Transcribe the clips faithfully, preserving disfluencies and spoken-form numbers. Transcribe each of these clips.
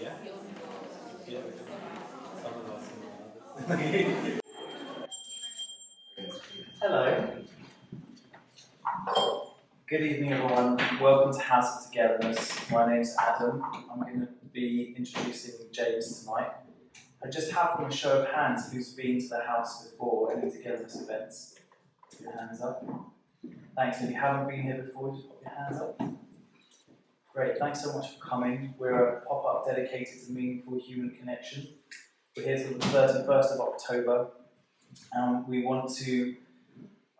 Yeah. Yeah. Someone Hello. Good evening, everyone. Welcome to House of Togetherness. My name's Adam. I'm going to be introducing James tonight. I just have from a show of hands who's been to the house before any Togetherness events. Put your hands up. Thanks. If you haven't been here before, just put your hands up. Great. Thanks so much for coming. We're a pop-up dedicated to meaningful human connection. We're here till the thirty-first of October, and we want to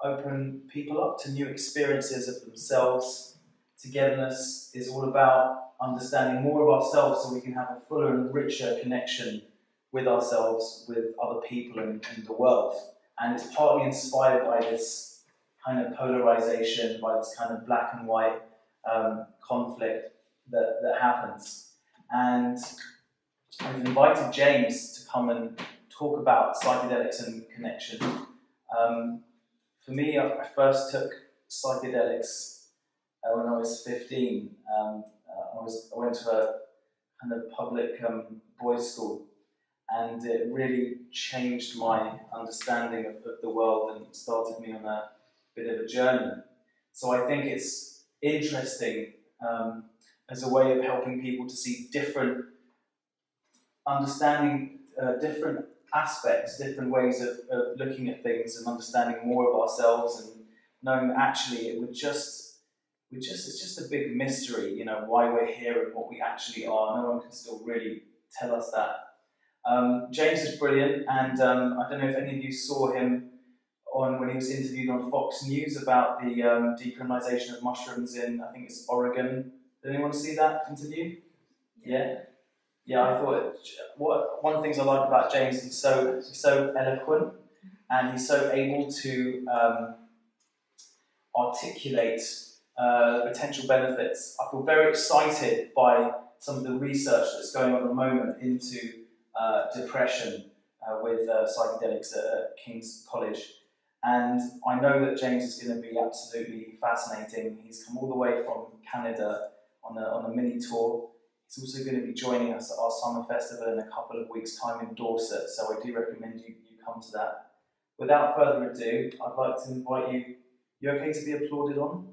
open people up to new experiences of themselves. Togetherness is all about understanding more of ourselves so we can have a fuller and richer connection with ourselves, with other people, and, and the world. And it's partly inspired by this kind of polarization, by this kind of black and white um, conflict that, that happens. And we've invited James to come and talk about psychedelics and connection. Um, For me, I first took psychedelics uh, when I was fifteen. Um, uh, I, was, I went to a kind of public um, boys' school, and it really changed my understanding of, of the world and started me on a bit of a journey. So I think it's interesting um, as a way of helping people to see different, understanding uh, different aspects, different ways of, of looking at things and understanding more of ourselves, and knowing that actually it would just, we just, it's just a big mystery, you know, why we're here and what we actually are. No one can still really tell us that. Um, James is brilliant, and um, I don't know if any of you saw him on when he was interviewed on Fox News about the um, decriminalisation of mushrooms in, I think it's Oregon. Did anyone see that interview? Yeah. Yeah, I thought what, one of the things I like about James is he's so, so eloquent, and he's so able to um, articulate uh, potential benefits. I feel very excited by some of the research that's going on at the moment into uh, depression uh, with uh, psychedelics at, at King's College. And I know that James is going to be absolutely fascinating. He's come all the way from Canada on a, on a mini tour. He's also going to be joining us at our summer festival in a couple of weeks' time in Dorset, so I do recommend you, you come to that. Without further ado, I'd like to invite you. You okay to be applauded on?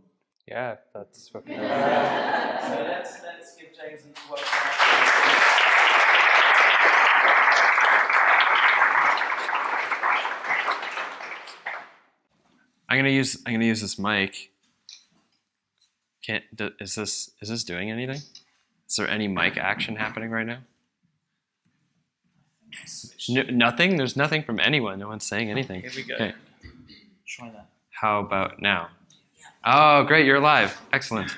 Yeah, that's fucking okay. So let's, let's give James a welcome. I'm gonna use I'm gonna use this mic. Can't is this is this doing anything? Is there any mic action happening right now? No, nothing? There's nothing from anyone. No one's saying anything. Here we go. Okay. Try that. How about now? Oh, great. You're live. Excellent.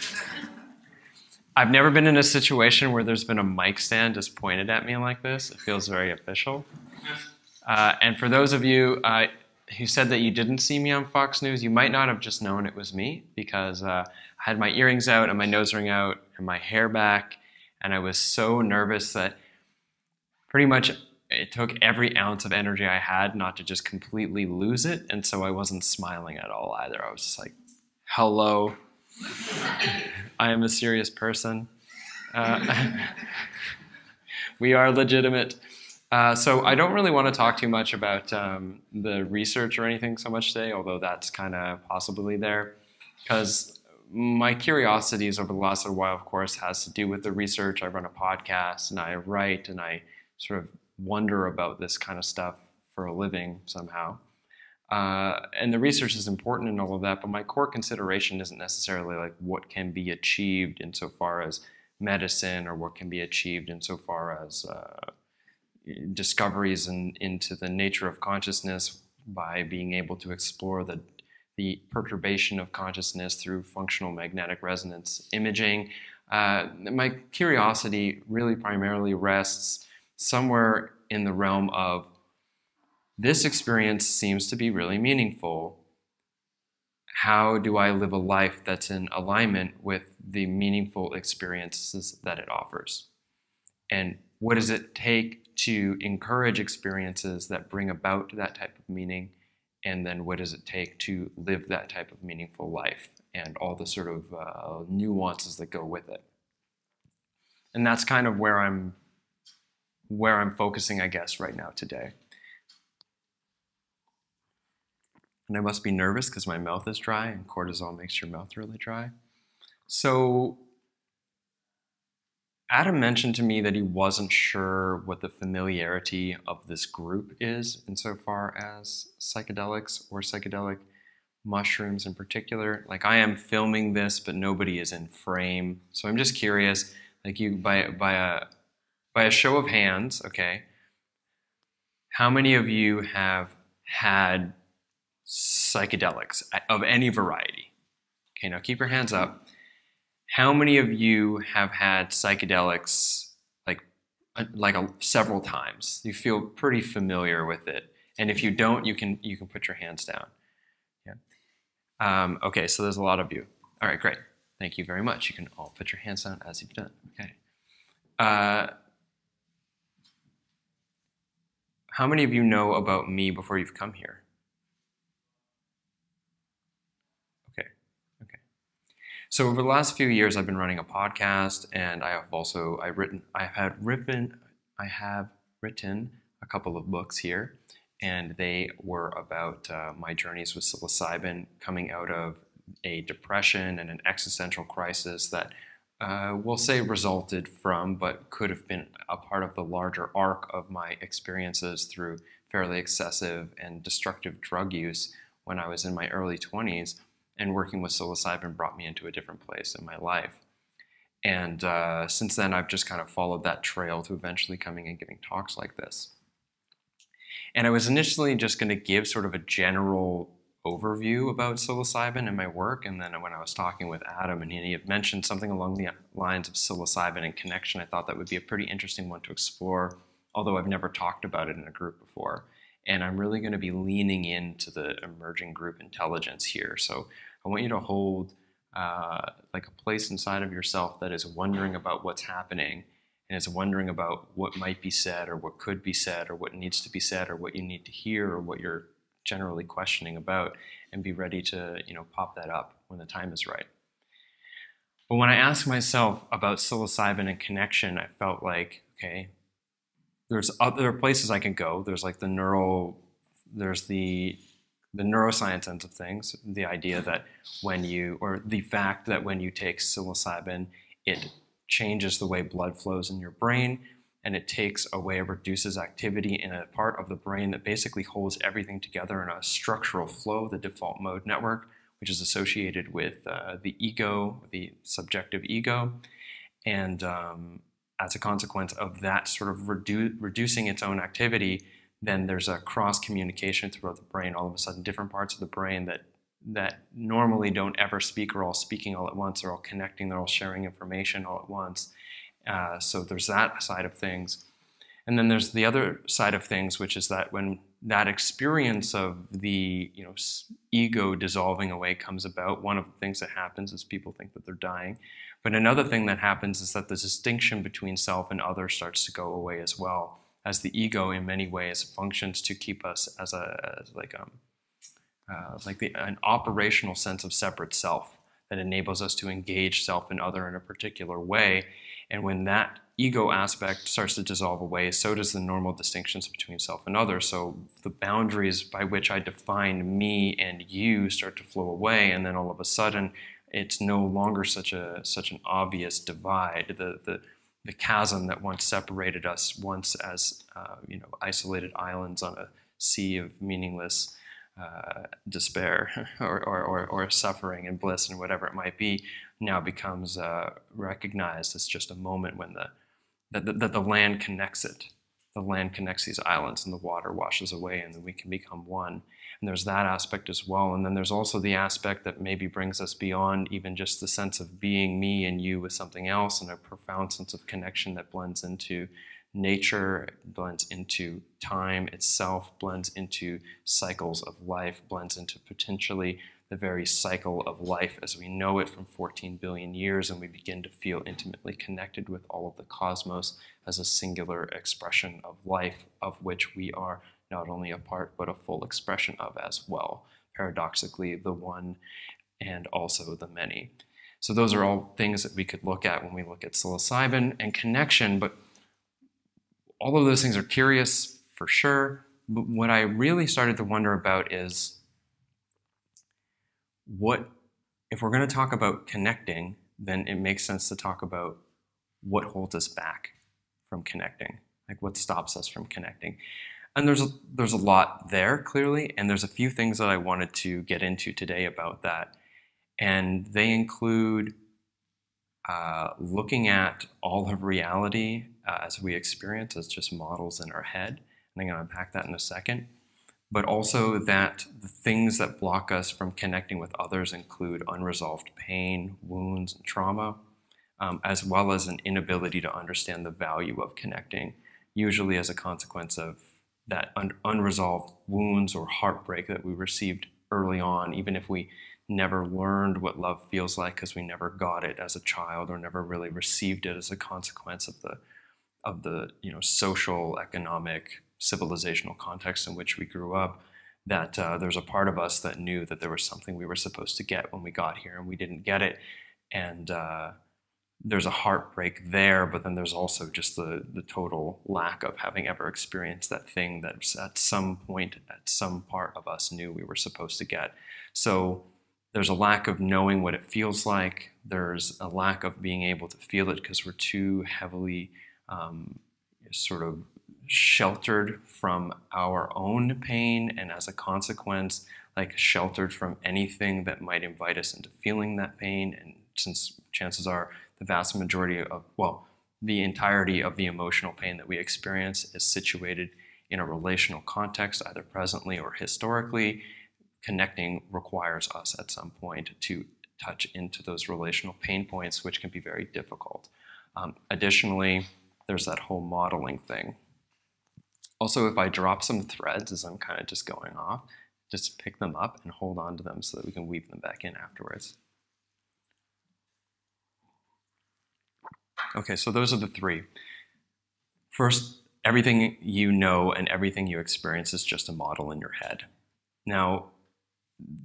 I've never been in a situation where there's been a mic stand just pointed at me like this. It feels very official. Uh, and for those of you uh, who said that you didn't see me on Fox News, you might not have just known it was me, because uh, I had my earrings out and my nose ring out and my hair back. And I was so nervous that pretty much it took every ounce of energy I had not to just completely lose it. And so I wasn't smiling at all either. I was just like, hello, I am a serious person. Uh, we are legitimate. Uh, so I don't really want to talk too much about um, the research or anything so much today, although that's kind of possibly there, because my curiosities over the last little while, of course, has to do with the research. I run a podcast and I write and I sort of wonder about this kind of stuff for a living somehow. Uh, and the research is important and all of that, but my core consideration isn't necessarily like what can be achieved insofar as medicine, or what can be achieved insofar as uh, discoveries in, into the nature of consciousness by being able to explore the the perturbation of consciousness through functional magnetic resonance imaging. Uh, my curiosity really primarily rests somewhere in the realm of this experience seems to be really meaningful. How do I live a life that's in alignment with the meaningful experiences that it offers? And what does it take to encourage experiences that bring about that type of meaning? And then what does it take to live that type of meaningful life, and all the sort of uh, nuances that go with it? And that's kind of where I'm where I'm focusing, I guess, right now today. And I must be nervous because my mouth is dry, and cortisol makes your mouth really dry. So Adam mentioned to me that he wasn't sure what the familiarity of this group is insofar as psychedelics or psychedelic mushrooms in particular. Like, I am filming this, but nobody is in frame. So I'm just curious, like, you by by a by a show of hands, okay, how many of you have had psychedelics of any variety? Okay, now keep your hands up. How many of you have had psychedelics like like a, several times? You feel pretty familiar with it, and if you don't, you can you can put your hands down. Yeah. Um, okay, so there's a lot of you. All right, great. Thank you very much. You can all put your hands down as you've done. Okay. Uh, how many of you know about me before you've come here? So over the last few years, I've been running a podcast, and I have also I've written I have written I have written a couple of books here, and they were about uh, my journeys with psilocybin, coming out of a depression and an existential crisis that uh, we'll say resulted from, but could have been a part of the larger arc of my experiences through fairly excessive and destructive drug use when I was in my early twenties. And working with psilocybin brought me into a different place in my life. And uh, since then, I've just kind of followed that trail to eventually coming and giving talks like this. And I was initially just going to give sort of a general overview about psilocybin and my work. And then when I was talking with Adam, and he had mentioned something along the lines of psilocybin and connection, I thought that would be a pretty interesting one to explore, although I've never talked about it in a group before. And I'm really going to be leaning into the emerging group intelligence here. So I want you to hold uh, like a place inside of yourself that is wondering about what's happening, and is wondering about what might be said, or what could be said, or what needs to be said, or what you need to hear, or what you're generally questioning about, and be ready to, you know, pop that up when the time is right. But when I asked myself about psilocybin and connection, I felt like, okay, there's other places I can go. There's like the neural, there's the the neuroscience end of things, the idea that when you, or the fact that when you take psilocybin, it changes the way blood flows in your brain, and it takes away, reduces activity in a part of the brain that basically holds everything together in a structural flow, the default mode network, which is associated with uh, the ego, the subjective ego, and um, as a consequence of that sort of redu reducing its own activity, then there's a cross-communication throughout the brain. All of a sudden, different parts of the brain that that normally don't ever speak are all speaking all at once, are all connecting, they're all sharing information all at once. Uh, so there's that side of things. And then there's the other side of things, which is that when that experience of the you know ego dissolving away comes about, one of the things that happens is people think that they're dying. But another thing that happens is that the distinction between self and other starts to go away as well, as the ego in many ways functions to keep us as a as like um uh, like the, an operational sense of separate self that enables us to engage self and other in a particular way. And when that ego aspect starts to dissolve away, so does the normal distinctions between self and other. So the boundaries by which I define me and you start to flow away, and then all of a sudden, it's no longer such a such an obvious divide. The the the chasm that once separated us, once as uh, you know, isolated islands on a sea of meaningless uh, despair or, or or or suffering and bliss and whatever it might be, now becomes uh, recognized as just a moment when the that the, that the land connects it. The land connects these islands, and the water washes away, and then we can become one. And there's that aspect as well. And then there's also the aspect that maybe brings us beyond even just the sense of being me and you with something else, and a profound sense of connection that blends into nature, blends into time itself, blends into cycles of life, blends into potentially the very cycle of life as we know it from fourteen billion years, and we begin to feel intimately connected with all of the cosmos as a singular expression of life, of which we are not only a part but a full expression of as well, paradoxically the one and also the many. So those are all things that we could look at when we look at psilocybin and connection, but all of those things are curious for sure. But what I really started to wonder about is what, if we're going to talk about connecting, then it makes sense to talk about what holds us back from connecting, like what stops us from connecting. And there's a, there's a lot there, clearly, and there's a few things that I wanted to get into today about that. And they include uh, looking at all of reality uh, as we experience as just models in our head. And I'm going to unpack that in a second. But also that the things that block us from connecting with others include unresolved pain, wounds, and trauma, um, as well as an inability to understand the value of connecting, usually as a consequence of that un- unresolved wounds or heartbreak that we received early on, even if we never learned what love feels like because we never got it as a child or never really received it as a consequence of the of the you know social, economic, civilizational context in which we grew up, that uh, there's a part of us that knew that there was something we were supposed to get when we got here and we didn't get it. And uh, there's a heartbreak there, but then there's also just the, the total lack of having ever experienced that thing that at some point, at some part of us knew we were supposed to get. So there's a lack of knowing what it feels like. There's a lack of being able to feel it because we're too heavily um, sort of sheltered from our own pain, and as a consequence, like sheltered from anything that might invite us into feeling that pain. And since chances are the vast majority of, well, the entirety of the emotional pain that we experience is situated in a relational context, either presently or historically, connecting requires us at some point to touch into those relational pain points, which can be very difficult. Um, additionally, there's that whole modeling thing. Also, if I drop some threads as I'm kind of just going off, just pick them up and hold on to them so that we can weave them back in afterwards. Okay, so those are the three. First, everything you know and everything you experience is just a model in your head. Now,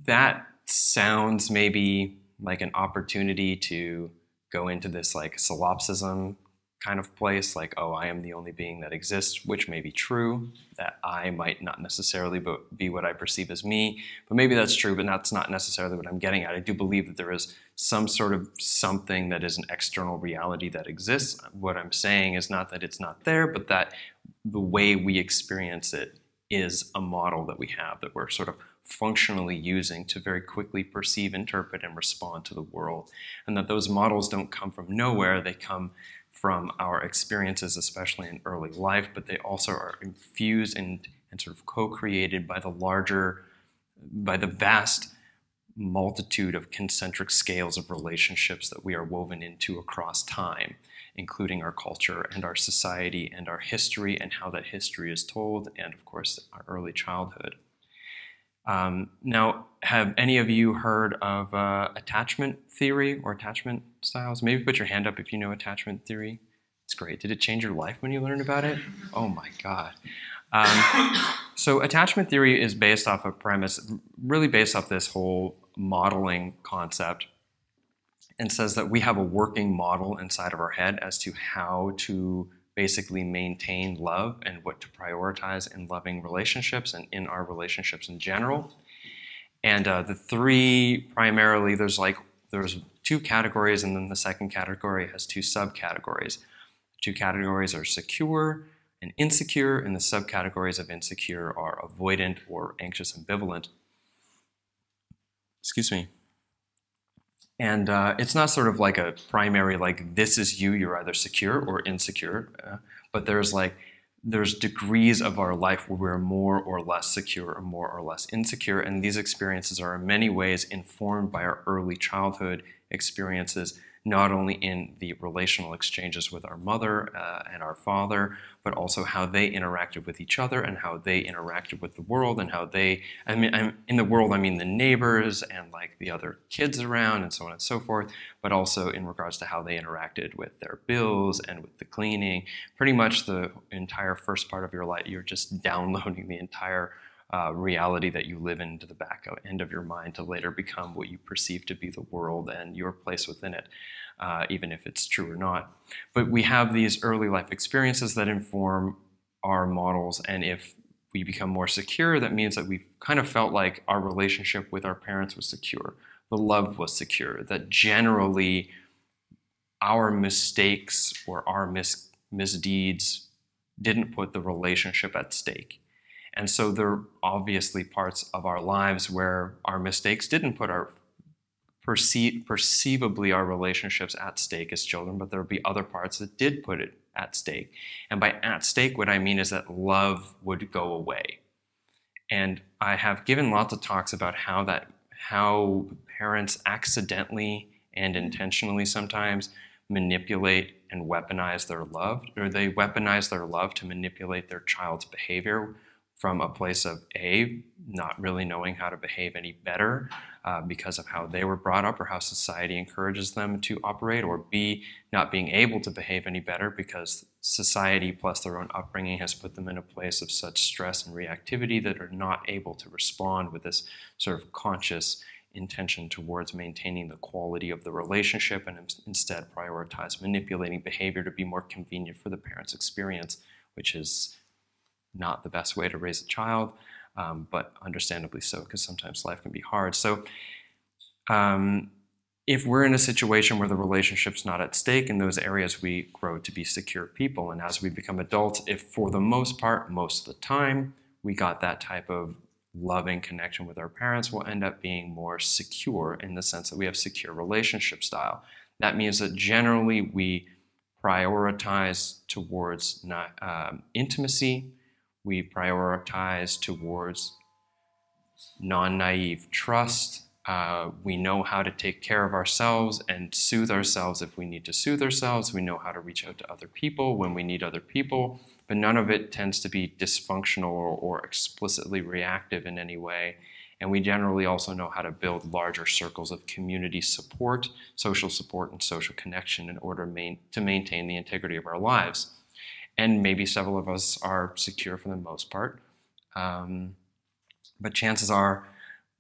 that sounds maybe like an opportunity to go into this like solipsism kind of place, like, oh, I am the only being that exists, which may be true, that I might not necessarily be what I perceive as me, but maybe that's true, but that's not necessarily what I'm getting at. I do believe that there is some sort of something that is an external reality that exists. What I'm saying is not that it's not there, but that the way we experience it is a model that we have that we're sort of functionally using to very quickly perceive, interpret, and respond to the world. And that those models don't come from nowhere. They come from our experiences, especially in early life, but they also are infused and, and sort of co-created by the larger, by the vast multitude of concentric scales of relationships that we are woven into across time, including our culture and our society and our history and how that history is told, and of course, our early childhood. Um, now, have any of you heard of uh, attachment theory or attachment styles? Maybe put your hand up if you know attachment theory. It's great. Did it change your life when you learned about it? Oh my God. Um, so attachment theory is based off a premise, really based off this whole modeling concept, and says that we have a working model inside of our head as to how to basically maintain love and what to prioritize in loving relationships and in our relationships in general. And uh, the three primarily, there's like, there's two categories, and then the second category has two subcategories. Two categories are secure and insecure, and the subcategories of insecure are avoidant or anxious ambivalent. Excuse me. And uh, it's not sort of like a primary, like, this is you, you're either secure or insecure, uh, but there's like, there's degrees of our life where we're more or less secure or more or less insecure, and these experiences are in many ways informed by our early childhood experiences, not only in the relational exchanges with our mother uh, and our father, but also how they interacted with each other and how they interacted with the world and how they, I mean, I'm, in the world, I mean the neighbors and like the other kids around and so on and so forth, but also in regards to how they interacted with their bills and with the cleaning. Pretty much the entire first part of your life, you're just downloading the entire uh, reality that you live in to the back end of your mind to later become what you perceive to be the world and your place within it, uh, even if it's true or not. But we have these early life experiences that inform our models, and if we become more secure, that means that we kind of felt like our relationship with our parents was secure, the love was secure, that generally our mistakes or our mis misdeeds didn't put the relationship at stake. And so there are obviously parts of our lives where our mistakes didn't put our perce perceivably our relationships at stake as children, but there'll be other parts that did put it at stake. And by at stake, what I mean is that love would go away. And I have given lots of talks about how that, how parents accidentally and intentionally sometimes manipulate and weaponize their love, or they weaponize their love to manipulate their child's behavior from a place of A, not really knowing how to behave any better uh, because of how they were brought up or how society encourages them to operate, or B, not being able to behave any better because society plus their own upbringing has put them in a place of such stress and reactivity that are not able to respond with this sort of conscious intention towards maintaining the quality of the relationship, and instead prioritize manipulating behavior to be more convenient for the parent's experience, which is not the best way to raise a child, um, but understandably so, because sometimes life can be hard. So um, if we're in a situation where the relationship's not at stake, in those areas we grow to be secure people. And as we become adults, if for the most part, most of the time, we got that type of loving connection with our parents, will end up being more secure in the sense that we have secure relationship style. That means that generally we prioritize towards not, um, intimacy, we prioritize towards non-naive trust, uh, we know how to take care of ourselves and soothe ourselves if we need to soothe ourselves, we know how to reach out to other people when we need other people, but none of it tends to be dysfunctional or, or explicitly reactive in any way. And we generally also know how to build larger circles of community support, social support, and social connection in order main, to maintain the integrity of our lives. And maybe several of us are secure for the most part, um, but chances are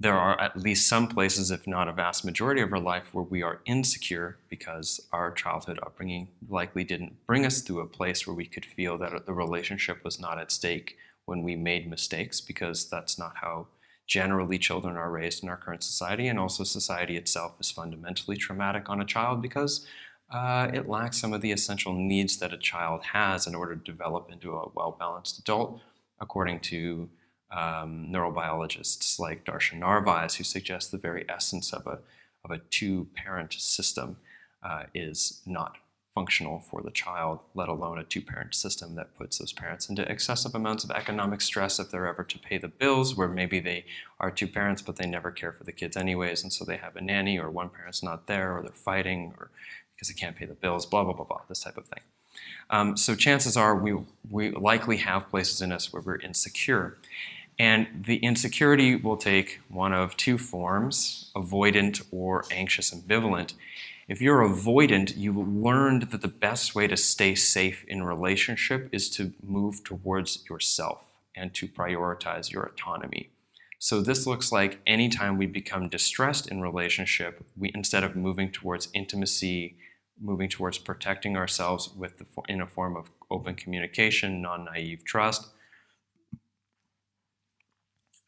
there are at least some places, if not a vast majority of our life, where we are insecure because our childhood upbringing likely didn't bring us to a place where we could feel that the relationship was not at stake when we made mistakes, because that's not how generally children are raised in our current society. And also society itself is fundamentally traumatic on a child because uh, it lacks some of the essential needs that a child has in order to develop into a well-balanced adult, according to Um, neurobiologists like Darcia Narvaez, who suggest the very essence of a, of a two-parent system uh, is not functional for the child, let alone a two-parent system that puts those parents into excessive amounts of economic stress if they're ever to pay the bills, where maybe they are two parents but they never care for the kids anyways, and so they have a nanny, or one parent's not there, or they're fighting or because they can't pay the bills, blah, blah, blah, blah, this type of thing. Um, so chances are we, we likely have places in us where we're insecure. And the insecurity will take one of two forms, avoidant or anxious ambivalent. If you're avoidant, you've learned that the best way to stay safe in relationship is to move towards yourself and to prioritize your autonomy. So this looks like anytime we become distressed in relationship, we, instead of moving towards intimacy, moving towards protecting ourselves with the, in a form of open communication, non-naive trust,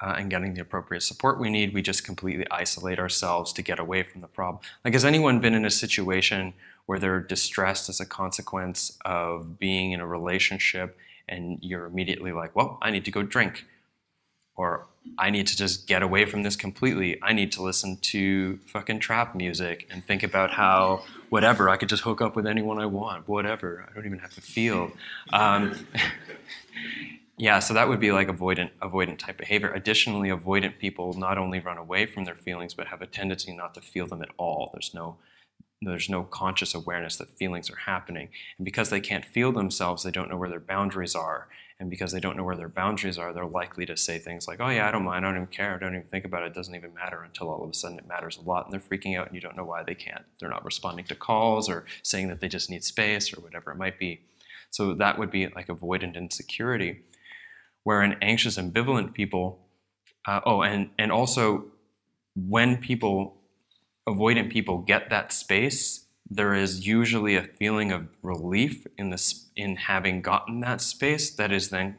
Uh, and getting the appropriate support we need, we just completely isolate ourselves to get away from the problem. Like, has anyone been in a situation where they're distressed as a consequence of being in a relationship, and you're immediately like, well, I need to go drink, or I need to just get away from this completely, I need to listen to fucking trap music and think about how whatever, I could just hook up with anyone I want, whatever, I don't even have to feel. Um, Yeah, so that would be like avoidant, avoidant type behavior. Additionally, avoidant people not only run away from their feelings, but have a tendency not to feel them at all. There's no, there's no conscious awareness that feelings are happening. And because they can't feel themselves, they don't know where their boundaries are. And because they don't know where their boundaries are, they're likely to say things like, oh yeah, I don't mind, I don't even care, I don't even think about it, it doesn't even matter, until all of a sudden it matters a lot and they're freaking out and you don't know why they can't. They're not responding to calls or saying that they just need space or whatever it might be. So that would be like avoidant insecurity. Where in anxious ambivalent people, Uh, oh, and, and also when people, avoidant people get that space, there is usually a feeling of relief in this, in having gotten that space that is then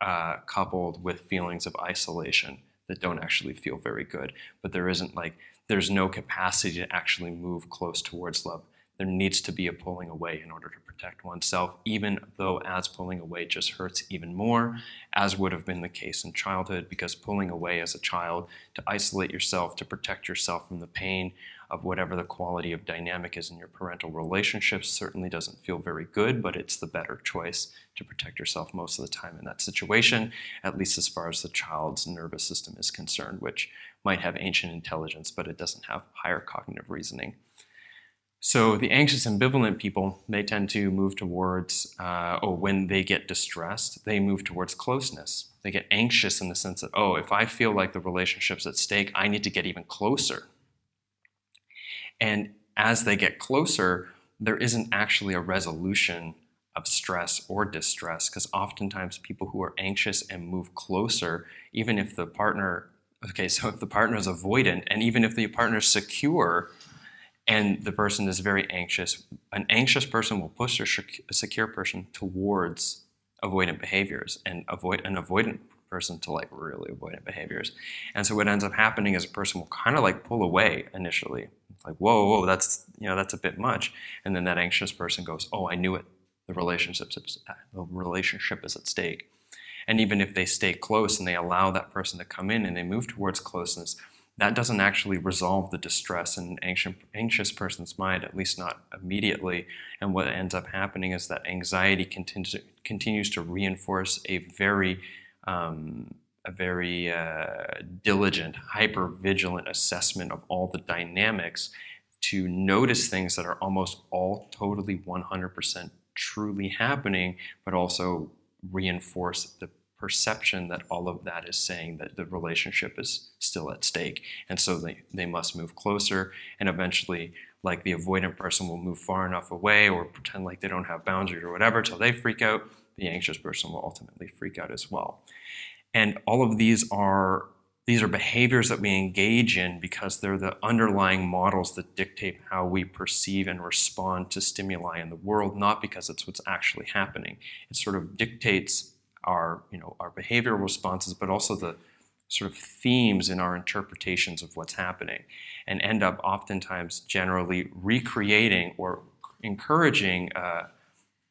uh, coupled with feelings of isolation that don't actually feel very good. But there isn't like, there's no capacity to actually move close towards love. There needs to be a pulling away in order to protect oneself, even though as pulling away just hurts even more, as would have been the case in childhood, because pulling away as a child to isolate yourself, to protect yourself from the pain of whatever the quality of dynamic is in your parental relationships certainly doesn't feel very good, but it's the better choice to protect yourself most of the time in that situation, at least as far as the child's nervous system is concerned, which might have ancient intelligence, but it doesn't have higher cognitive reasoning. So the anxious ambivalent people, they tend to move towards, uh, or when they get distressed, they move towards closeness. They get anxious in the sense that, oh, if I feel like the relationship's at stake, I need to get even closer. And as they get closer, there isn't actually a resolution of stress or distress, because oftentimes people who are anxious and move closer, even if the partner, okay, so if the partner is avoidant, and even if the partner is secure, and the person is very anxious, an anxious person will push a secure person towards avoidant behaviors, and avoid an avoidant person to like really avoidant behaviors. And so what ends up happening is a person will kind of like pull away initially. It's like, whoa, whoa, that's, you know, that's a bit much. And then that anxious person goes, oh, I knew it. The relationship is, the relationship is at stake. And even if they stay close and they allow that person to come in and they move towards closeness, that doesn't actually resolve the distress in an anxious person's mind, at least not immediately. And what ends up happening is that anxiety continu continues to reinforce a very, um, a very uh, diligent, hyper-vigilant assessment of all the dynamics to notice things that are almost all totally one hundred percent truly happening, but also reinforce the perception that all of that is saying that the relationship is still at stake, and so they, they must move closer, and eventually, like the avoidant person will move far enough away or pretend like they don't have boundaries or whatever till they freak out. The anxious person will ultimately freak out as well. And all of these are these are behaviors that we engage in because they're the underlying models that dictate how we perceive and respond to stimuli in the world, not because it's what's actually happening. It sort of dictates our, you know, our behavioral responses, but also the sort of themes in our interpretations of what's happening, and end up oftentimes generally recreating or encouraging uh,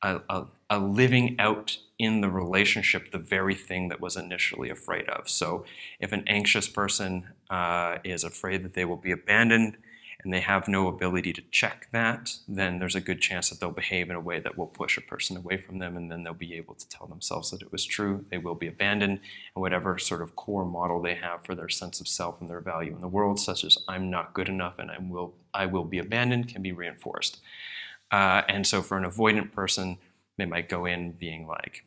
a, a, a living out in the relationship the very thing that was initially afraid of. So if an anxious person uh, is afraid that they will be abandoned and they have no ability to check that, then there's a good chance that they'll behave in a way that will push a person away from them, and then they'll be able to tell themselves that it was true, they will be abandoned, and whatever sort of core model they have for their sense of self and their value in the world, such as I'm not good enough and I will, I will be abandoned, can be reinforced. Uh, and so for an avoidant person, they might go in being like,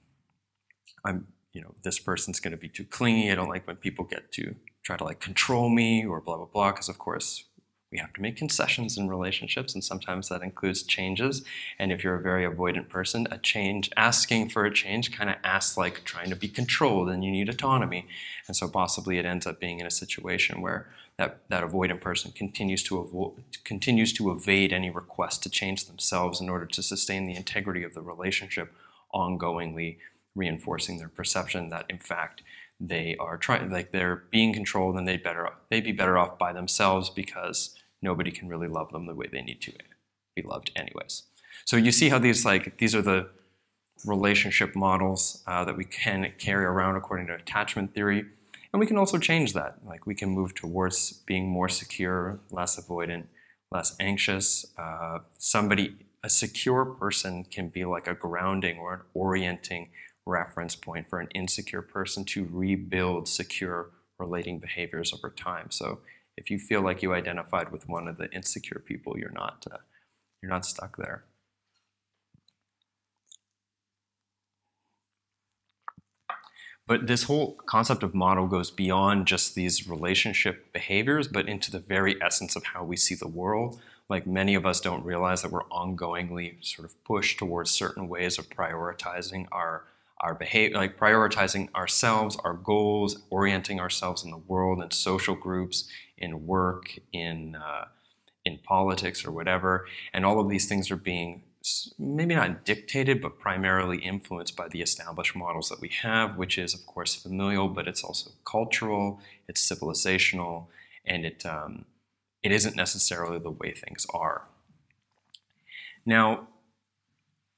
I'm, you know, this person's going to be too clingy, I don't like when people get to try to like control me or blah, blah, blah, because of course, we have to make concessions in relationships, and sometimes that includes changes. And if you're a very avoidant person, a change, asking for a change kind of asks like trying to be controlled, and you need autonomy. And so possibly it ends up being in a situation where that, that avoidant person continues to, avo continues to evade any request to change themselves in order to sustain the integrity of the relationship, ongoingly reinforcing their perception that in fact they are trying, like they're being controlled, and they better, they'd be better off by themselves because nobody can really love them the way they need to be loved, anyways. So you see how these like these are the relationship models uh, that we can carry around according to attachment theory, and we can also change that. Like we can move towards being more secure, less avoidant, less anxious. Uh, somebody, a secure person, can be like a grounding or an orienting reference point for an insecure person to rebuild secure relating behaviors over time. So if you feel like you identified with one of the insecure people, you're not uh, you're not stuck there. But this whole concept of model goes beyond just these relationship behaviors, but into the very essence of how we see the world. Like many of us don't realize that we're ongoingly sort of pushed towards certain ways of prioritizing our our behavior, like prioritizing ourselves, our goals, orienting ourselves in the world, in social groups, in work, in uh, in politics or whatever. And all of these things are being maybe not dictated, but primarily influenced by the established models that we have, which is, of course, familial, but it's also cultural, it's civilizational, and it um, it isn't necessarily the way things are. Now,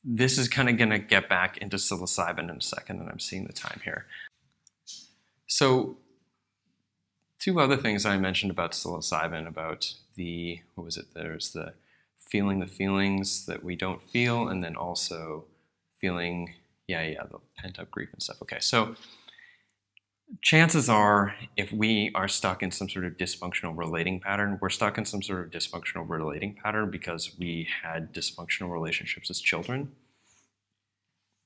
this is kind of going to get back into psilocybin in a second, and I'm seeing the time here. So, two other things I mentioned about psilocybin, about the, what was it, there's the feeling the feelings that we don't feel, and then also feeling, yeah, yeah, the pent-up grief and stuff. Okay, so chances are, if we are stuck in some sort of dysfunctional relating pattern, we're stuck in some sort of dysfunctional relating pattern because we had dysfunctional relationships as children,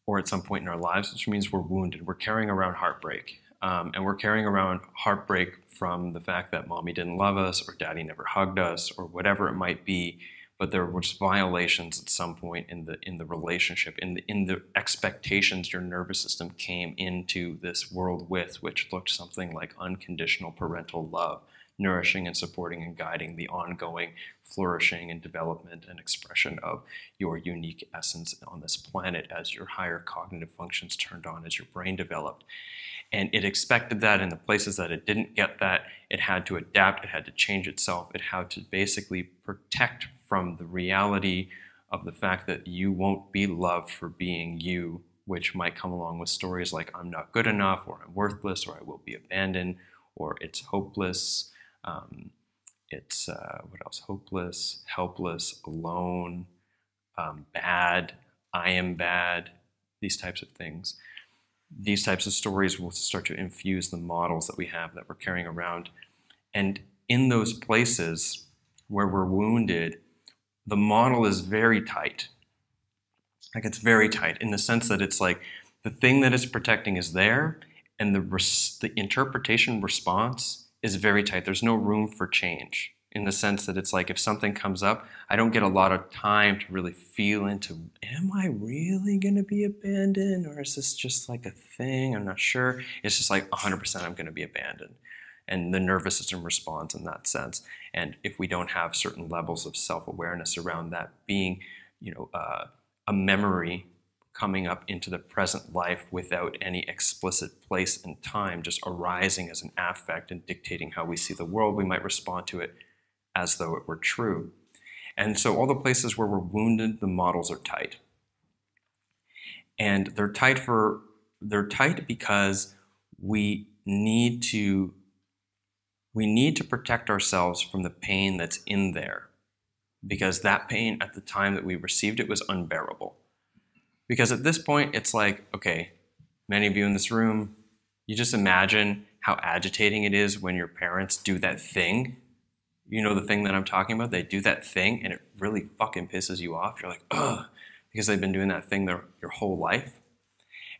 or at some point in our lives, which means we're wounded. We're carrying around heartbreak, um, and we're carrying around heartbreak from the fact that mommy didn't love us, or daddy never hugged us, or whatever it might be. But there was violations at some point in the in the relationship, in the in the expectations your nervous system came into this world with, which looked something like unconditional parental love, nourishing and supporting and guiding the ongoing flourishing and development and expression of your unique essence on this planet as your higher cognitive functions turned on, as your brain developed. And it expected that in the places that it didn't get that, it had to adapt, it had to change itself, it had to basically protect from the reality of the fact that you won't be loved for being you, which might come along with stories like I'm not good enough, or I'm worthless, or I will be abandoned, or it's hopeless, um, it's, uh, what else, hopeless, helpless, alone, um, bad, I am bad, these types of things. These types of stories will start to infuse the models that we have that we're carrying around. And in those places where we're wounded, the model is very tight. Like, it's very tight in the sense that it's like the thing that it's protecting is there, and the, res the interpretation response is very tight. There's no room for change, in the sense that it's like if something comes up, I don't get a lot of time to really feel into, am I really going to be abandoned, or is this just like a thing? I'm not sure. It's just like one hundred percent I'm going to be abandoned. And the nervous system responds in that sense. And if we don't have certain levels of self-awareness around that being, you know, uh, a memory coming up into the present life without any explicit place and time, just arising as an affect and dictating how we see the world, we might respond to it as though it were true. And so all the places where we're wounded, the models are tight. And they're tight for, they're tight because we need to We need to protect ourselves from the pain that's in there, because that pain at the time that we received it was unbearable. Because at this point, it's like, okay, many of you in this room, you just imagine how agitating it is when your parents do that thing. You know the thing that I'm talking about? They do that thing, and it really fucking pisses you off. You're like, ugh, because they've been doing that thing their, your whole life.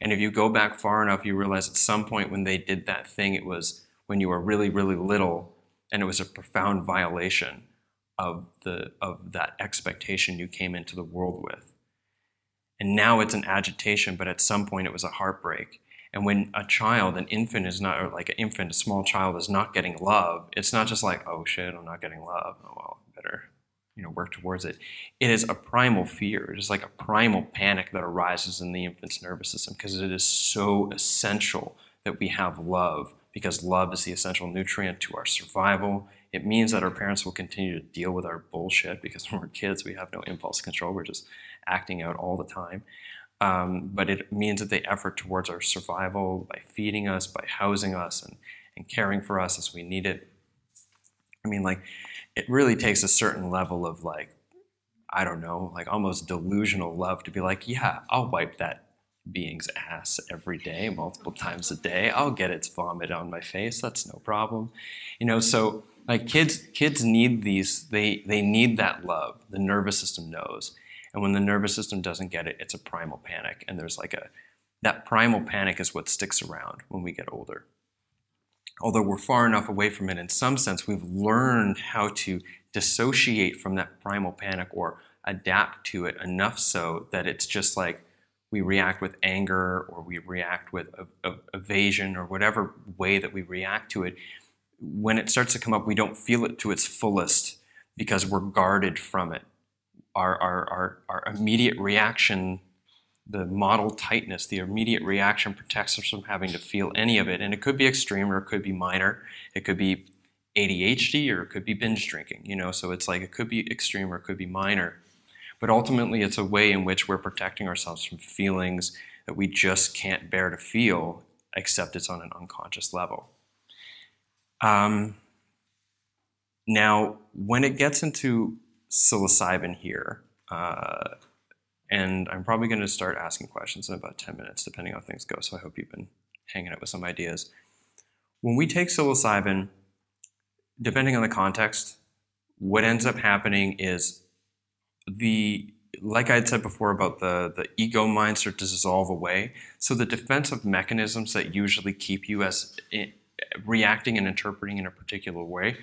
And if you go back far enough, you realize at some point when they did that thing, it was when you were really, really little, and it was a profound violation of the of that expectation you came into the world with. And now it's an agitation, but at some point it was a heartbreak. And when a child, an infant is not, or like an infant, a small child is not getting love, it's not just like, oh shit, I'm not getting love, oh well, I better, you know, work towards it. It is a primal fear. It is like a primal panic that arises in the infant's nervous system, because it is so essential that we have love, because love is the essential nutrient to our survival. It means that our parents will continue to deal with our bullshit, because when we're kids, we have no impulse control. We're just acting out all the time. Um, but it means that they effort towards our survival by feeding us, by housing us, and, and caring for us as we need it. I mean, like, it really takes a certain level of, like, I don't know, like almost delusional love to be like, yeah, I'll wipe that being's ass every day, multiple times a day. I'll get its vomit on my face. That's no problem. You know, so like kids, kids need these, they, they need that love. The nervous system knows. And when the nervous system doesn't get it, it's a primal panic. And there's like a, that primal panic is what sticks around when we get older. Although we're far enough away from it, in some sense, we've learned how to dissociate from that primal panic or adapt to it enough so that it's just like, we react with anger, or we react with a, a, evasion, or whatever way that we react to it, when it starts to come up, we don't feel it to its fullest because we're guarded from it. Our, our, our, our immediate reaction, the model tightness, the immediate reaction protects us from having to feel any of it. And it could be extreme, or it could be minor. It could be A D H D, or it could be binge drinking, you know? So it's like, it could be extreme or it could be minor. But ultimately, it's a way in which we're protecting ourselves from feelings that we just can't bear to feel, except it's on an unconscious level. Um, now, when it gets into psilocybin here, uh, and I'm probably going to start asking questions in about ten minutes, depending on how things go, so I hope you've been hanging out with some ideas. When we take psilocybin, depending on the context, what ends up happening is, the, like I had said before about the, the ego mind start to dissolve away, so the defensive mechanisms that usually keep you as in, reacting and interpreting in a particular way,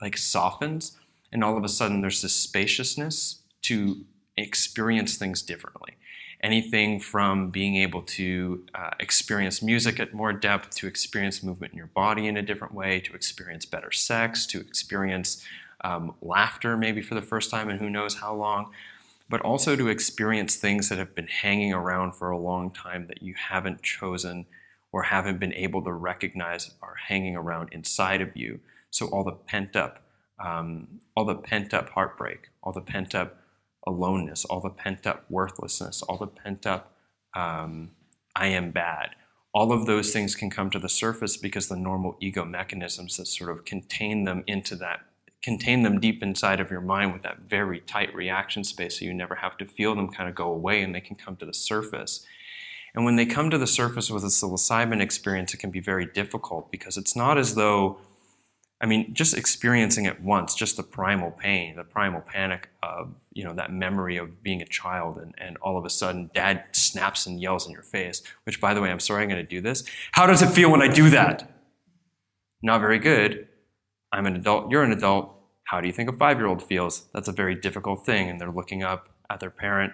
like, softens, and all of a sudden there's this spaciousness to experience things differently. Anything from being able to uh, experience music at more depth, to experience movement in your body in a different way, to experience better sex, to experience um, laughter maybe for the first time and who knows how long, but also to experience things that have been hanging around for a long time that you haven't chosen or haven't been able to recognize are hanging around inside of you. So all the pent up, um, all the pent up heartbreak, all the pent up aloneness, all the pent up worthlessness, all the pent up um, I am bad, all of those things can come to the surface because the normal ego mechanisms that sort of contain them into that, contain them deep inside of your mind with that very tight reaction space, so you never have to feel them, kind of go away, and they can come to the surface. And when they come to the surface with a psilocybin experience, it can be very difficult because it's not as though, I mean, just experiencing it once, just the primal pain, the primal panic of, you know, that memory of being a child, and, and all of a sudden dad snaps and yells in your face, which, by the way, I'm sorry I'm going to do this. How does it feel when I do that? Not very good. I'm an adult. You're an adult. How do you think a five-year-old feels? That's a very difficult thing. And they're looking up at their parent,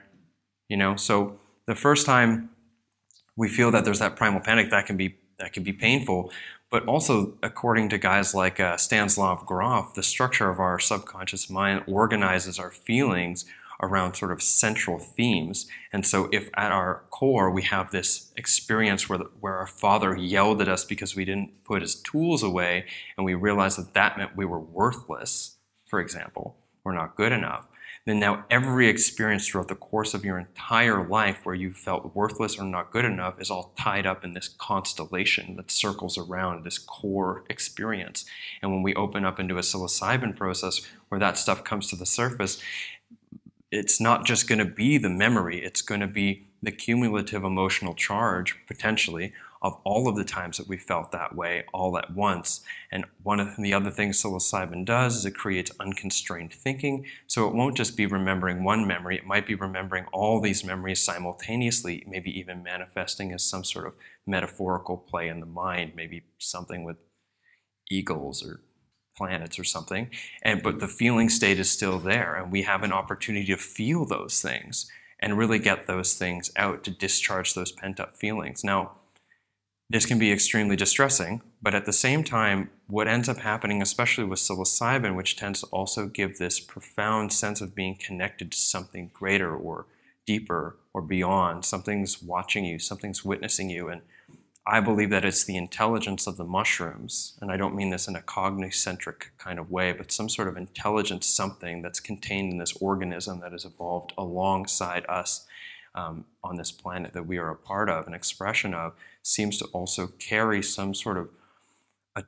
you know, so the first time we feel that there's that primal panic, that can be that can be painful. But also, according to guys like uh, Stanislav Grof, the structure of our subconscious mind organizes our feelings around sort of central themes. And so if at our core we have this experience where, the, where our father yelled at us because we didn't put his tools away, and we realized that that meant we were worthless, for example, we're not good enough, then now every experience throughout the course of your entire life where you felt worthless or not good enough is all tied up in this constellation that circles around this core experience. And when we open up into a psilocybin process where that stuff comes to the surface, it's not just going to be the memory, it's going to be the cumulative emotional charge, potentially, of all of the times that we felt that way all at once. And one of the other things psilocybin does is it creates unconstrained thinking. So it won't just be remembering one memory, it might be remembering all these memories simultaneously, maybe even manifesting as some sort of metaphorical play in the mind, maybe something with eagles or planets or something. And but the feeling state is still there, and we have an opportunity to feel those things and really get those things out to discharge those pent-up feelings. Now, this can be extremely distressing, but at the same time, what ends up happening, especially with psilocybin, which tends to also give this profound sense of being connected to something greater or deeper or beyond, something's watching you, something's witnessing you. And I believe that it's the intelligence of the mushrooms, and I don't mean this in a cognoscentric kind of way, but some sort of intelligence, something that's contained in this organism that has evolved alongside us um, on this planet that we are a part of, an expression of, seems to also carry some sort of a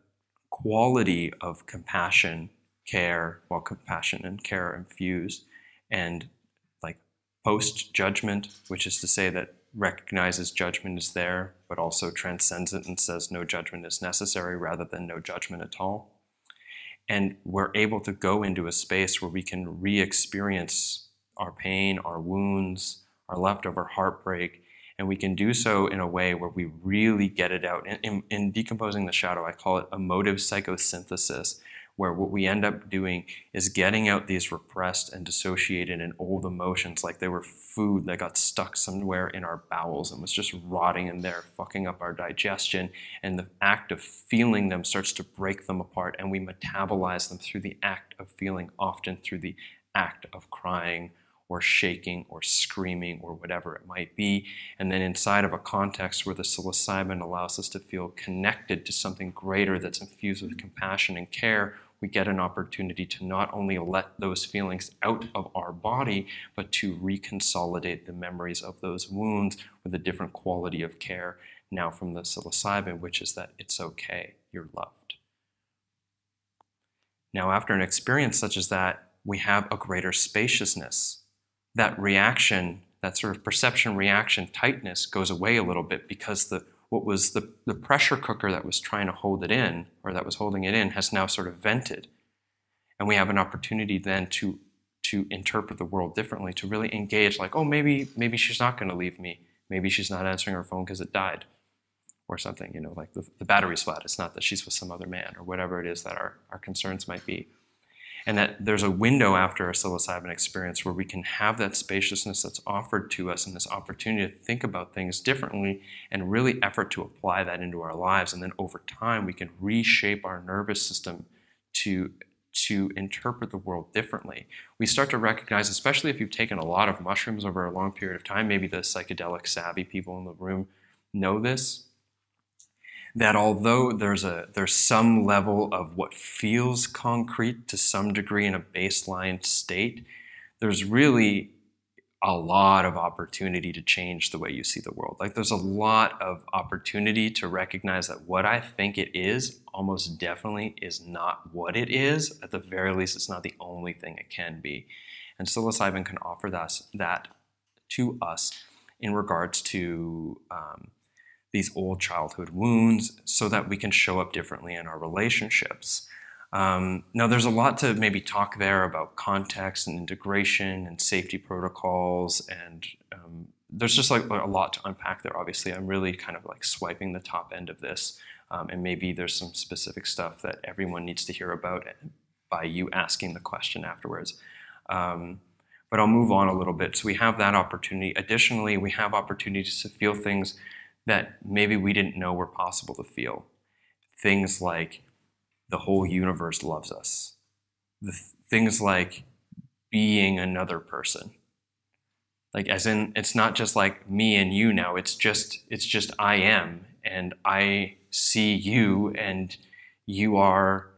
quality of compassion, care, well, compassion and care infused, and like post-judgment, which is to say that recognizes judgment is there, but also transcends it and says no judgment is necessary rather than no judgment at all. And we're able to go into a space where we can re-experience our pain, our wounds, our leftover heartbreak, and we can do so in a way where we really get it out. In, in, in Decomposing the Shadow, I call it emotive psychosynthesis, where what we end up doing is getting out these repressed and dissociated and old emotions like they were food that got stuck somewhere in our bowels and was just rotting in there, fucking up our digestion. And the act of feeling them starts to break them apart, and we metabolize them through the act of feeling, often through the act of crying or shaking or screaming or whatever it might be. And then inside of a context where the psilocybin allows us to feel connected to something greater that's infused with compassion and care, we get an opportunity to not only let those feelings out of our body, but to reconsolidate the memories of those wounds with a different quality of care now from the psilocybin, which is that it's okay, you're loved. Now, after an experience such as that, we have a greater spaciousness. That reaction, that sort of perception reaction tightness goes away a little bit, because the what was the, the pressure cooker that was trying to hold it in, or that was holding it in, has now sort of vented. And we have an opportunity then to, to interpret the world differently, to really engage, like, oh, maybe, maybe she's not gonna leave me. Maybe she's not answering her phone because it died or something, you know, like the, the battery's flat. It's not that she's with some other man or whatever it is that our, our concerns might be. And that there's a window after a psilocybin experience where we can have that spaciousness that's offered to us and this opportunity to think about things differently and really effort to apply that into our lives. And then over time, we can reshape our nervous system to, to interpret the world differently. We start to recognize, especially if you've taken a lot of mushrooms over a long period of time, maybe the psychedelic savvy people in the room know this, that although there's a there's some level of what feels concrete to some degree in a baseline state, there's really a lot of opportunity to change the way you see the world. Like, there's a lot of opportunity to recognize that what I think it is almost definitely is not what it is. At the very least, it's not the only thing it can be. And psilocybin can offer that, that to us in regards to um, these old childhood wounds, so that we can show up differently in our relationships. Um, now, there's a lot to maybe talk there about context and integration and safety protocols, and um, there's just like a lot to unpack there, obviously. I'm really kind of like swiping the top end of this, um, and maybe there's some specific stuff that everyone needs to hear about by you asking the question afterwards. Um, but I'll move on a little bit. So we have that opportunity. Additionally, we have opportunities to feel things that maybe we didn't know were possible to feel. Things like the whole universe loves us. The th things like being another person. Like, as in, it's not just like me and you now, it's just, it's just I am, and I see you, and you are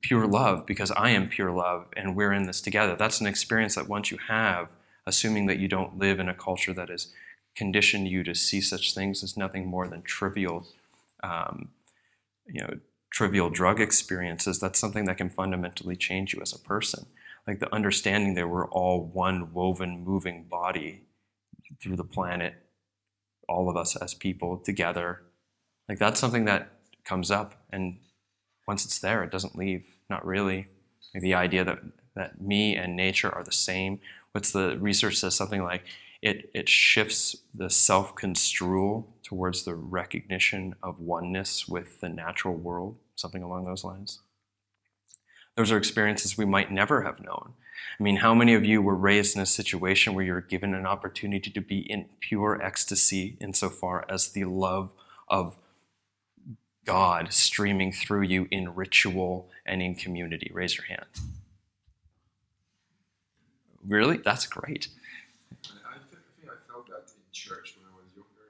pure love because I am pure love, and we're in this together. That's an experience that once you have, assuming that you don't live in a culture that is conditioned you to see such things as nothing more than trivial, um, you know, trivial drug experiences, that's something that can fundamentally change you as a person. Like the understanding that we're all one woven, moving body through the planet, all of us as people together, like that's something that comes up, and once it's there, it doesn't leave, not really. Like the idea that, that me and nature are the same. What's the research says something like, It, it shifts the self-construal towards the recognition of oneness with the natural world, something along those lines. Those are experiences we might never have known. I mean, how many of you were raised in a situation where you're given an opportunity to be in pure ecstasy insofar as the love of God streaming through you in ritual and in community? Raise your hand. Really? That's great. Church when I was younger,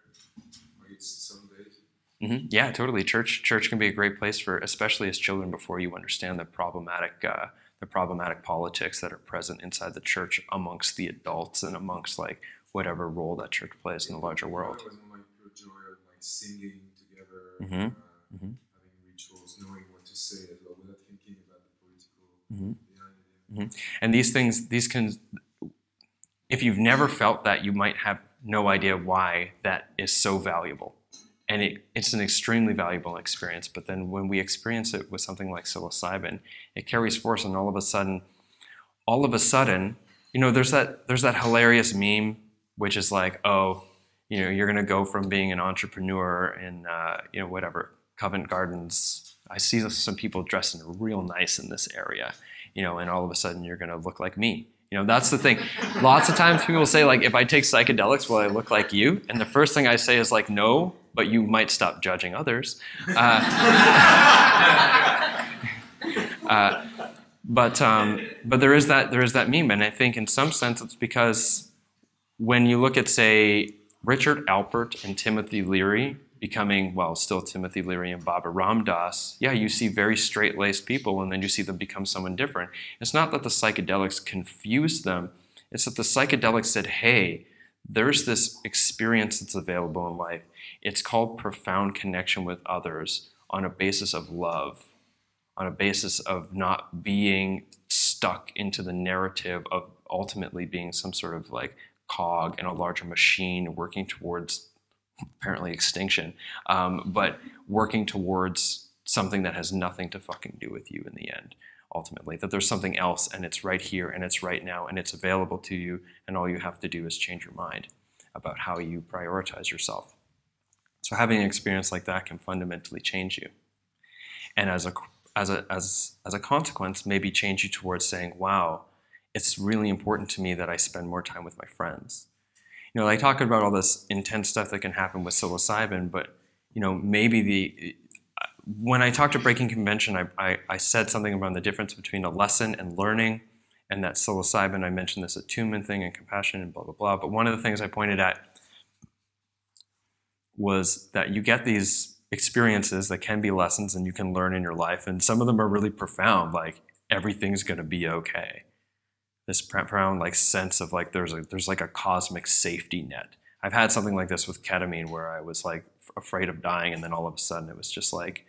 like it's some days. Mm-hmm. Yeah, totally. Church, church can be a great place for, especially as children, before you understand the problematic, uh, the problematic politics that are present inside the church amongst the adults and amongst like whatever role that church plays yeah, in the larger world. I was in like pure joy of like singing together, mm-hmm. uh, mm-hmm. having rituals, knowing what to say as well, without thinking about the political. Mm-hmm. Yeah, yeah. Mm-hmm. And these things, these can, if you've never felt that, you might have no idea why that is so valuable. And it, it's an extremely valuable experience, but then when we experience it with something like psilocybin, it carries force, and all of a sudden, all of a sudden, you know, there's that, there's that hilarious meme, which is like, oh, you know, you're gonna go from being an entrepreneur in, uh, you know, whatever, Covent Gardens, I see some people dressing real nice in this area, you know, and all of a sudden you're going to look like me. You know, that's the thing. Lots of times people say, like, if I take psychedelics, will I look like you? And the first thing I say is, like, no, but you might stop judging others. Uh, uh, but um, but there is that there is that meme, and I think in some sense it's because when you look at, say, Richard Alpert and Timothy Leary becoming, well, still Timothy Leary and Baba Ram Dass, yeah, you see very straight-laced people, and then you see them become someone different. It's not that the psychedelics confused them. It's that the psychedelics said, hey, there's this experience that's available in life. It's called profound connection with others on a basis of love, on a basis of not being stuck into the narrative of ultimately being some sort of, like, cog in a larger machine working towards apparently extinction, um, but working towards something that has nothing to fucking do with you in the end, ultimately. That there's something else, and it's right here, and it's right now, and it's available to you, and all you have to do is change your mind about how you prioritize yourself. So having an experience like that can fundamentally change you. And as a, as a, as, as a consequence, maybe change you towards saying, wow, it's really important to me that I spend more time with my friends. You know, I talk about all this intense stuff that can happen with psilocybin, but, you know, maybe the, when I talked at Breaking Convention, I, I, I said something about the difference between a lesson and learning, and that psilocybin, I mentioned this attunement thing and compassion and blah, blah, blah, but one of the things I pointed at was that you get these experiences that can be lessons and you can learn in your life, and some of them are really profound, like everything's going to be okay. This profound, like, sense of, like, there's a there's like a cosmic safety net. I've had something like this with ketamine where I was, like, afraid of dying, and then all of a sudden it was just like,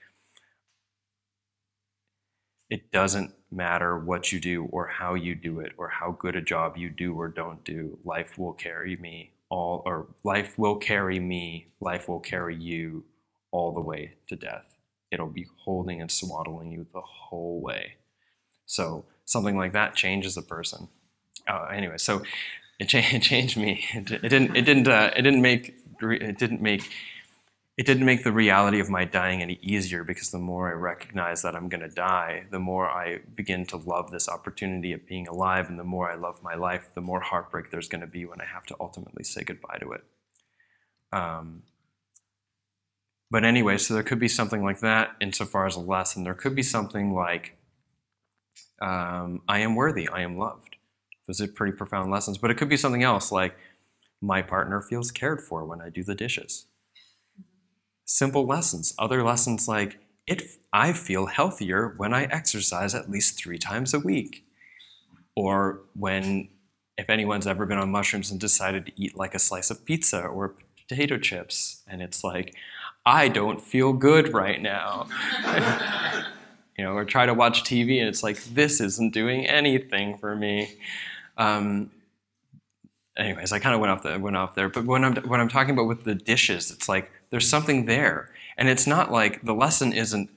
it doesn't matter what you do or how you do it or how good a job you do or don't do. Life will carry me all, or life will carry me, life will carry you all the way to death. It'll be holding and swaddling you the whole way. So something like that changes a person. Uh, anyway, so it, cha it changed me. It, it didn't. It didn't. Uh, it didn't make. It didn't make. It didn't make the reality of my dying any easier, because the more I recognize that I'm going to die, the more I begin to love this opportunity of being alive, and the more I love my life, the more heartbreak there's going to be when I have to ultimately say goodbye to it. Um, but anyway, so there could be something like that insofar as a lesson. There could be something like, Um, I am worthy, I am loved. Those are pretty profound lessons, but it could be something else, like my partner feels cared for when I do the dishes. Simple lessons. Other lessons like, it, I feel healthier when I exercise at least three times a week. Or when, if anyone's ever been on mushrooms and decided to eat, like, a slice of pizza or potato chips, and it's like, I don't feel good right now. You know, or try to watch T V, and it's like, this isn't doing anything for me. Um, anyways, I kind of went off the went off there. But when I'm when I'm talking about with the dishes, it's like there's something there, and it's not like the lesson isn't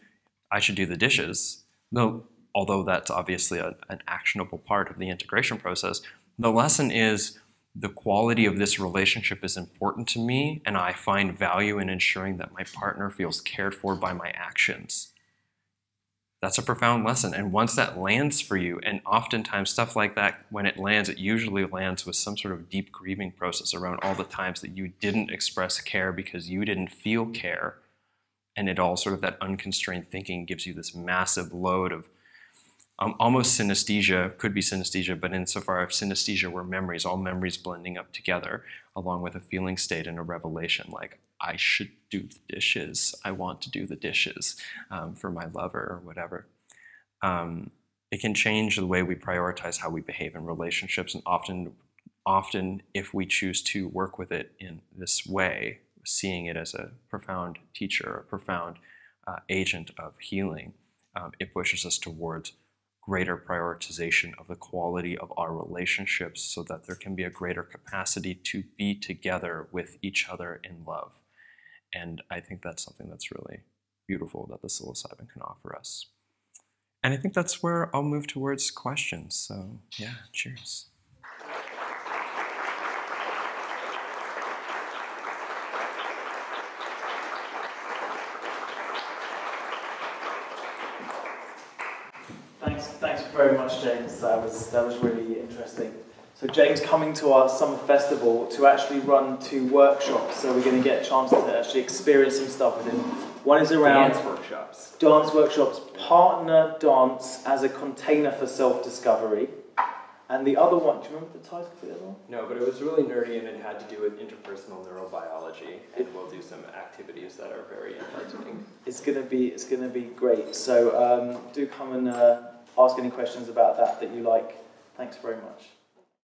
I should do the dishes. No, although that's obviously a, an actionable part of the integration process. The lesson is the quality of this relationship is important to me, and I find value in ensuring that my partner feels cared for by my actions. That's a profound lesson, and once that lands for you, and oftentimes stuff like that, when it lands, it usually lands with some sort of deep grieving process around all the times that you didn't express care because you didn't feel care, and it all sort of, that unconstrained thinking gives you this massive load of um, almost synesthesia, could be synesthesia, but insofar as synesthesia were memories, all memories blending up together, along with a feeling state and a revelation like, I should do the dishes. I want to do the dishes um, for my lover or whatever. Um, it can change the way we prioritize how we behave in relationships, and often, often if we choose to work with it in this way, seeing it as a profound teacher, a profound uh, agent of healing, um, it pushes us towards greater prioritization of the quality of our relationships so that there can be a greater capacity to be together with each other in love. And I think that's something that's really beautiful that the psilocybin can offer us. And I think that's where I'll move towards questions. So yeah, cheers. very much, James. That was, that was really interesting. So James coming to our summer festival to actually run two workshops, so we're going to get a chance to actually experience some stuff with him. One is around dance workshops. Dance workshops, partner dance as a container for self-discovery. And the other one, do you remember the title for the other one? No, but it was really nerdy and it had to do with interpersonal neurobiology, and we'll do some activities that are very enlightening. It's gonna be, it's gonna be great. So um, do come and uh, ask any questions about that that you like. Thanks very much.